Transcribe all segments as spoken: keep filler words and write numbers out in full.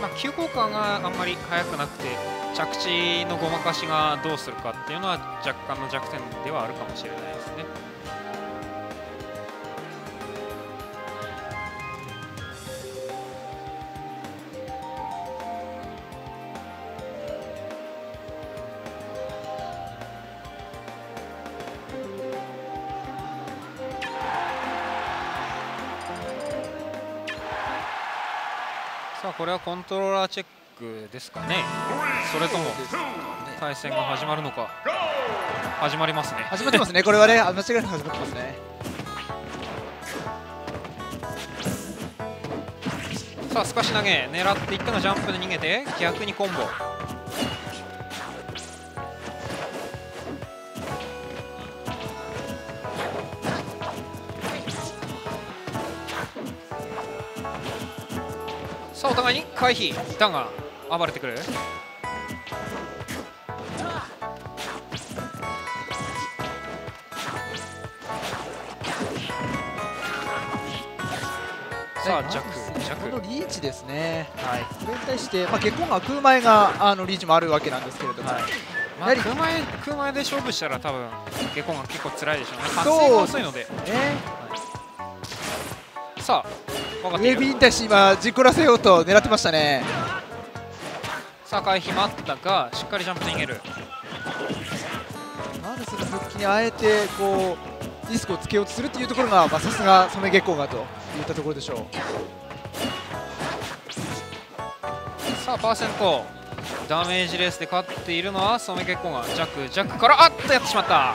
まあ、急降下があんまり速くなくて着地のごまかしがどうするかっていうのは若干の弱点ではあるかもしれないですね。さあこれはコントローラーチェックですかね、それとも対戦が始まるのか。始まりますね、始まってますねこれはね、間違いなく始まってますね。さあすかし投げ狙っていったのジャンプで逃げて逆にコンボ、お互いに回避だが暴れてくる。さあジャック、ジャックこのリーチですね、はい、これに対して、まあ、結婚が空前があのリーチもあるわけなんですけれども、はい、まあ、空前空前で勝負したら多分結婚が結構辛いでしょうね、発生が遅いので、はい、さあウェーブに対して今、じっくらせようと狙ってましたね。さあ回避もあったがしっかりジャンプで逃げる。なんでその復帰にあえてこうディスクをつけようとするっていうところが、まあ、さすが染月光がといったところでしょう。さあパーセントダメージレースで勝っているのは染月光が。ジャックジャックからあっとやってしまった。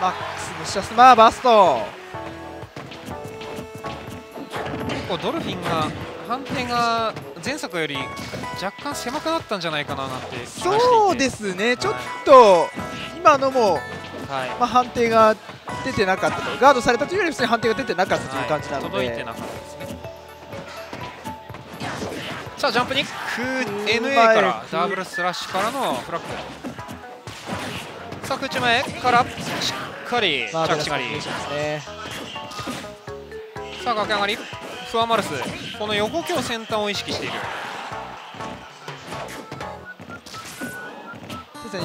マックスのシャスマーバスト。ドルフィンが判定が前作より若干狭くなったんじゃないかななんて気がしていて、そうですね、はい、ちょっと今のも、はい、まあ判定が出てなかったと、ガードされたというより普通に判定が出てなかったという感じなので、はい、届いてなかったですね。さあジャンプに エヌエー からダブルスラッシュからのフラッグ。さあ空中前からしっかり着地狩り、ね、さあ崖上がりフワマルス、この横強先端を意識している。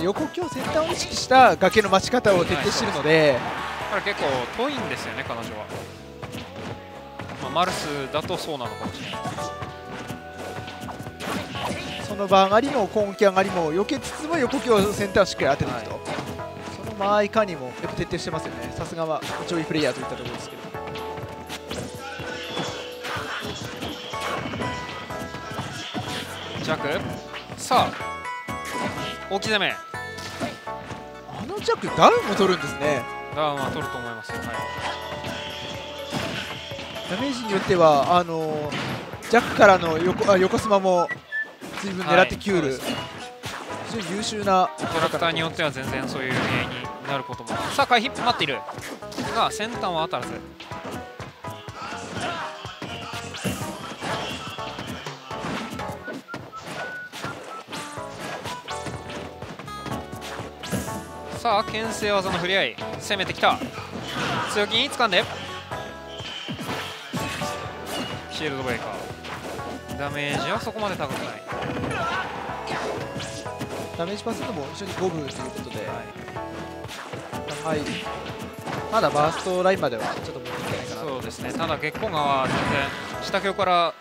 横強先端を意識した崖の待ち方を徹底しているので、だから結構遠いんですよね彼女は、まあ、マルスだとそうなのかもしれない。その場上がりの根気上がりも避けつつも横強先端をしっかり当てていくと、はい、その間合いかにもやっぱ徹底してますよね。さすがは上位プレイヤーといったところですけど、ジャック、さあ大き攻め、あのジャックダウンも取るんですね。ダウンは取ると思います、はい、ダメージによってはあのジャックからの 横, あ横スマも随分狙ってきうる、はい、非常に優秀なキャラクターによっては全然そういう原因になることも。さあ回避待っているが先端は当たらず。さあ牽制技の振り合い、攻めてきた、強気に掴んでシールドブレーカー、ダメージはそこまで高くない。ダメージパーセントも非常に五分ということで、はい、まだバーストラインまではちょっと持っていけないかな。そうですね、ただ月光川は全然下強から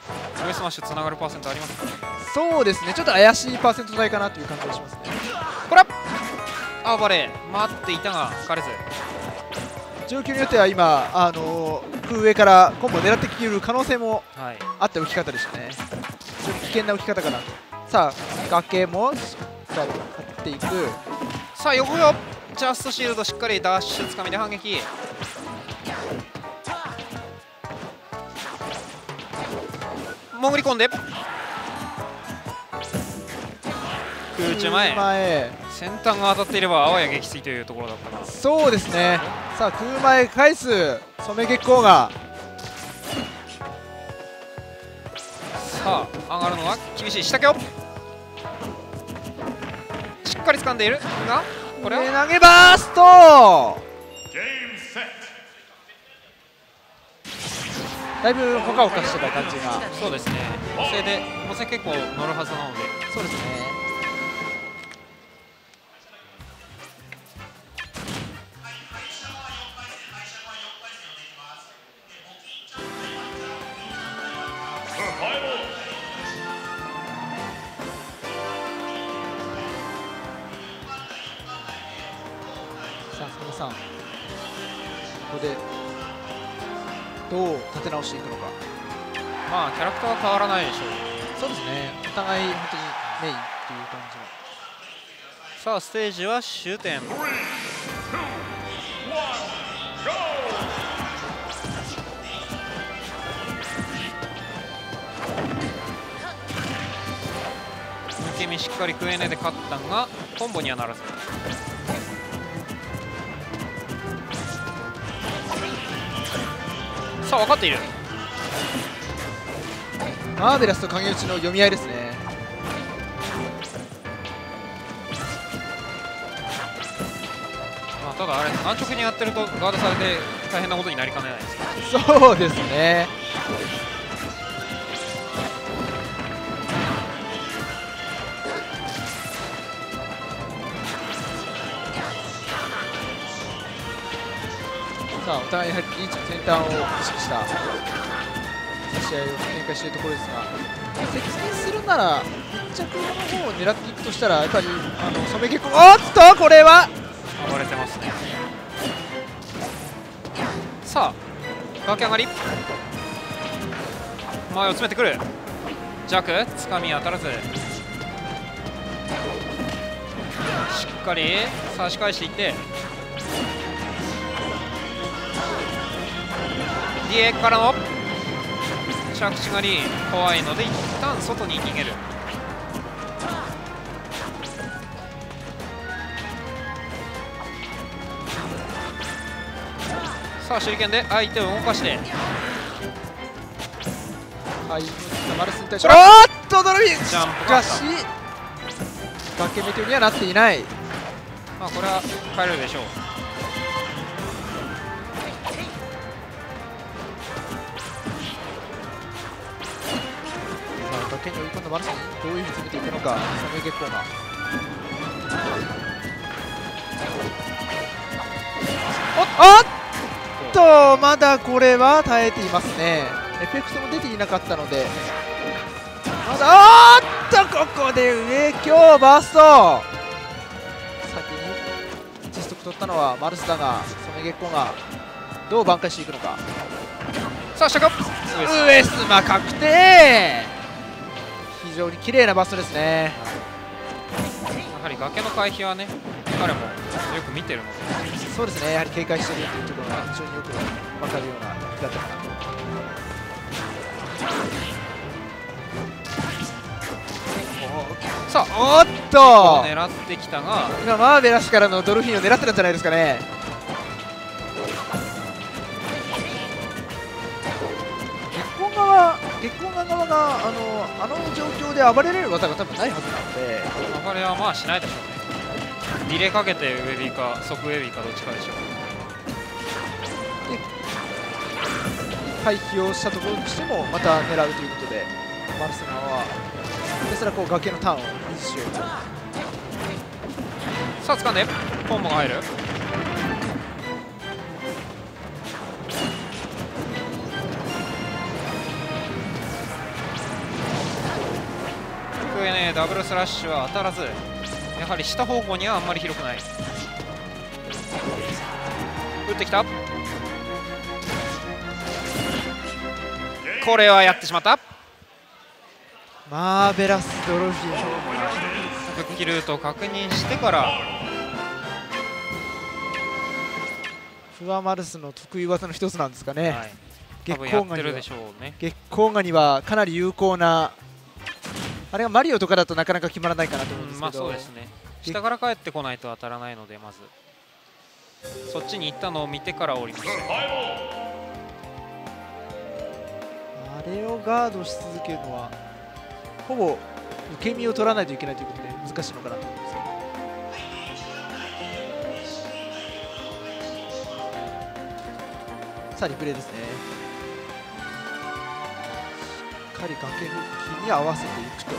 上スマッシュつながるパーセントありますか、ね、そうですね、ちょっと怪しいパーセント台かなという感じがしますね。これ暴れ待っていたがかれず、状況によっては今、あのー、上からコンボを狙ってきる可能性もあった浮き方でしたね、はい、ちょっと危険な浮き方かな。さあ崖もしっかり張っていく。さあ横よジャストシールドしっかりダッシュつかみで反撃。潜り込んで空中前、先端が当たっていればあわや撃墜というところだったな。そうですね、さあ空前返す染月光が。さあ上がるのは厳しい下手をしっかり掴んでいるが、これは投げバースト。だいぶほかほかしてた感じが、そうですね、補正で補正結構乗るはずなので、そうですね、さあ佐野さん、ここでどう立て直していくのか。まあキャラクターは変わらないでしょう。そうですね、お互い本当にメインっていう感じの。さあステージは終点。抜け身しっかり食えねで勝ったんがコンボにはならず。さあ分かっているマーベラスと影打ちの読み合いですね。まあ、ただあれ安直にやってるとガードされて大変なことになりかねないですけど。そうですね、さあお互いやはりリーチの先端を意識した試合を展開しているところですが、接近するなら一着の方を狙っていくとしたら、やっぱりあの染毛君、おっとこれは暴れてますね。さあ崖上がり前を詰めてくる、弱つかみ当たらず、しっかり差し返していってディエからの着地がり怖いので一旦外に逃げる。さあ手裏剣で相手を動かして、はいマルスに対して、おっとドルフィン、しかし崖メテオにはなっていない。まあこれは帰れるでしょう。追い込んだマルシン、どういうふうに詰めていくのか、寒い結構な。おっと、まだこれは耐えていますね。エフェクトも出ていなかったので、まだ、おっと、ここで上強バースト、先に実測取ったのはマルスだが、寒い結構がどう挽回していくのか。さあ、下か、ウエスマ確定。非常に綺麗なバストですね。やはり崖の回避はね、彼もよく見てるので、そうですね、やはり警戒しているというところが非常によく分かるような気だったかなと。さあ、おっと狙ってきたが、今マーベラスからのドルフィンを狙ってたんじゃないですかね。月光側があの、あの状況で暴れれる技が多分ないはずなので、暴れはまあしないでしょうね。リレーかけてウェビーか即ウェビーかどっちかでしょう。で回避をしたところにしてもまた狙うということで、マルセナはひたすらこう崖のターンを維持しようと。さあ掴んでコンボが入る。ダブルスラッシュは当たらず、やはり下方向にはあんまり広くない。打ってきた、これはやってしまった。マーベラスドルフィン、復帰ルートを確認してからフワマルスの得意技の一つなんですかね、はい、月光ガニは、月光ガニはかなり有効な、あれがマリオとかだとなかなか決まらないかなと思うんですけど、うん、まあそうですね、下から帰ってこないと当たらないので、まずそっちに行ったのを見てから降ります。あれをガードし続けるのはほぼ受け身を取らないといけないということで難しいのかなと思うんですけど、さあリプレイですね。かり崖向きに合わせていくと、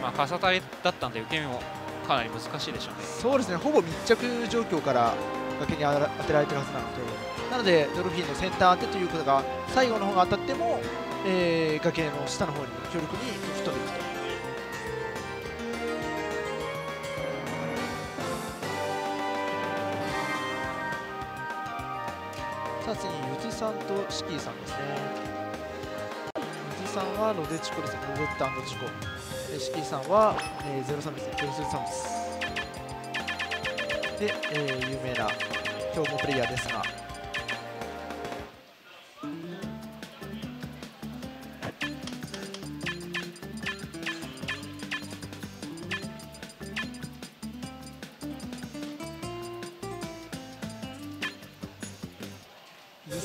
まあ、かさたりだったんで受け身もかなり難しいでしょうね。そうですね、ほぼ密着状況から崖に当てられてるはずなので、なのでドルフィンのセンター当てということが最後の方が当たっても、えー、崖の下の方に強力に吹き飛んでいくと。さあ次にゆずさんとシキーさんですね。ゆずさんはロゼチコですね、ロゼッタ&チコ。シキーさんは、えー、ゼロさんですね、ゼロスーサムスで、えー、有名な今日もプレイヤーですが、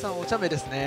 お茶目ですね